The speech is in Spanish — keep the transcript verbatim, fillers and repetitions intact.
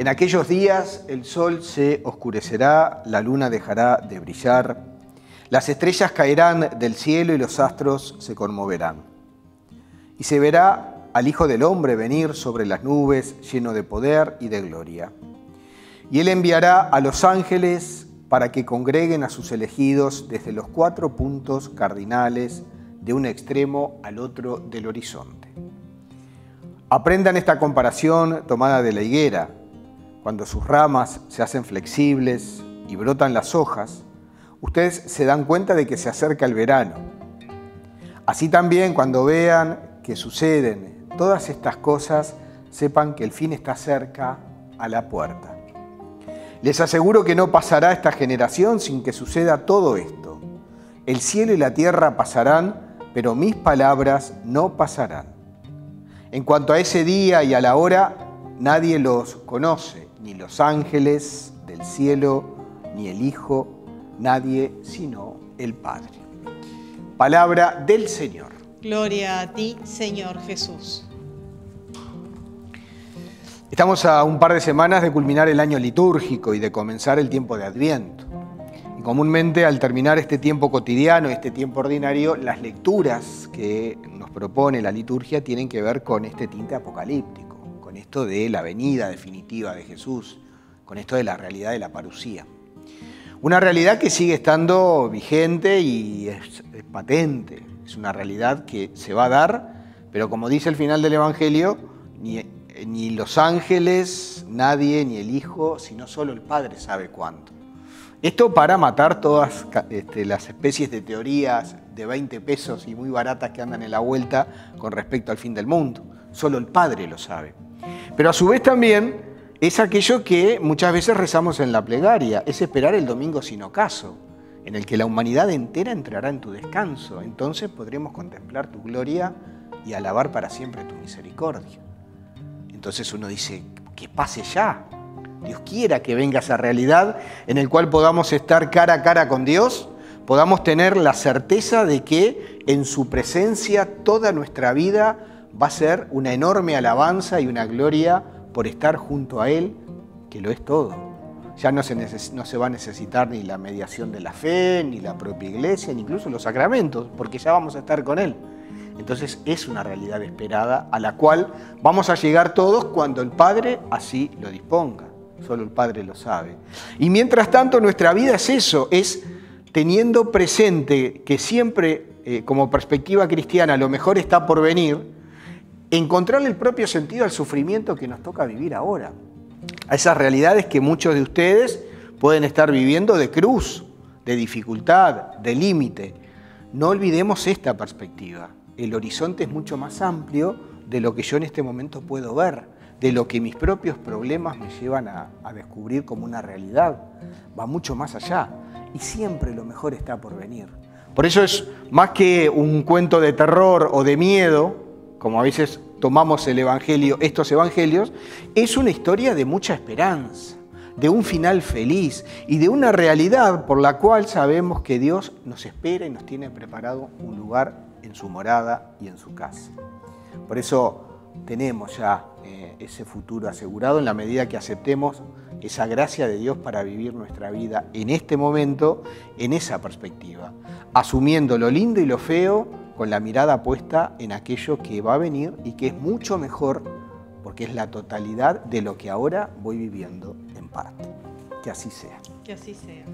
En aquellos días el sol se oscurecerá, la luna dejará de brillar, las estrellas caerán del cielo y los astros se conmoverán. Y se verá al Hijo del Hombre venir sobre las nubes, lleno de poder y de gloria. Y él enviará a los ángeles para que congreguen a sus elegidos desde los cuatro puntos cardinales de un extremo al otro del horizonte. Aprendan esta comparación tomada de la higuera. Cuando sus ramas se hacen flexibles y brotan las hojas, ustedes se dan cuenta de que se acerca el verano. Así también, cuando vean que suceden todas estas cosas, sepan que el fin está cerca, a la puerta. Les aseguro que no pasará esta generación sin que suceda todo esto. El cielo y la tierra pasarán, pero mis palabras no pasarán. En cuanto a ese día y a la hora, nadie los conoce, ni los ángeles del cielo, ni el Hijo, nadie sino el Padre. Palabra del Señor. Gloria a ti, Señor Jesús. Estamos a un par de semanas de culminar el año litúrgico y de comenzar el tiempo de Adviento. Y comúnmente, al terminar este tiempo cotidiano, este tiempo ordinario, las lecturas que nos propone la liturgia tienen que ver con este tinte apocalíptico, con esto de la venida definitiva de Jesús, con esto de la realidad de la parusía. Una realidad que sigue estando vigente y es, es patente, es una realidad que se va a dar, pero como dice el final del Evangelio, ni, ni los ángeles, nadie, ni el Hijo, sino solo el Padre sabe cuánto. Esto para matar todas este, las especies de teorías de veinte pesos y muy baratas que andan en la vuelta con respecto al fin del mundo. Solo el Padre lo sabe. Pero a su vez también es aquello que muchas veces rezamos en la plegaria, es esperar el domingo sin ocaso, en el que la humanidad entera entrará en tu descanso. Entonces podremos contemplar tu gloria y alabar para siempre tu misericordia. Entonces uno dice, que pase ya. Dios quiera que venga esa realidad en el cual podamos estar cara a cara con Dios, podamos tener la certeza de que en su presencia toda nuestra vida va a ser una enorme alabanza y una gloria por estar junto a Él, que lo es todo. Ya no se, no se va a necesitar ni la mediación de la fe, ni la propia iglesia, ni incluso los sacramentos, porque ya vamos a estar con Él. Entonces es una realidad esperada a la cual vamos a llegar todos cuando el Padre así lo disponga. Solo el Padre lo sabe. Y mientras tanto nuestra vida es eso, es teniendo presente que siempre, eh, como perspectiva cristiana, lo mejor está por venir, encontrarle el propio sentido al sufrimiento que nos toca vivir ahora. A esas realidades que muchos de ustedes pueden estar viviendo de cruz, de dificultad, de límite. No olvidemos esta perspectiva. El horizonte es mucho más amplio de lo que yo en este momento puedo ver, de lo que mis propios problemas me llevan a, a descubrir como una realidad. Va mucho más allá y siempre lo mejor está por venir. Por eso es más que un cuento de terror o de miedo, como a veces tomamos el Evangelio, estos Evangelios, es una historia de mucha esperanza, de un final feliz y de una realidad por la cual sabemos que Dios nos espera y nos tiene preparado un lugar en su morada y en su casa. Por eso tenemos ya eh, ese futuro asegurado en la medida que aceptemos esa gracia de Dios para vivir nuestra vida en este momento, en esa perspectiva, asumiendo lo lindo y lo feo, con la mirada puesta en aquello que va a venir y que es mucho mejor porque es la totalidad de lo que ahora voy viviendo en parte. Que así sea. Que así sea.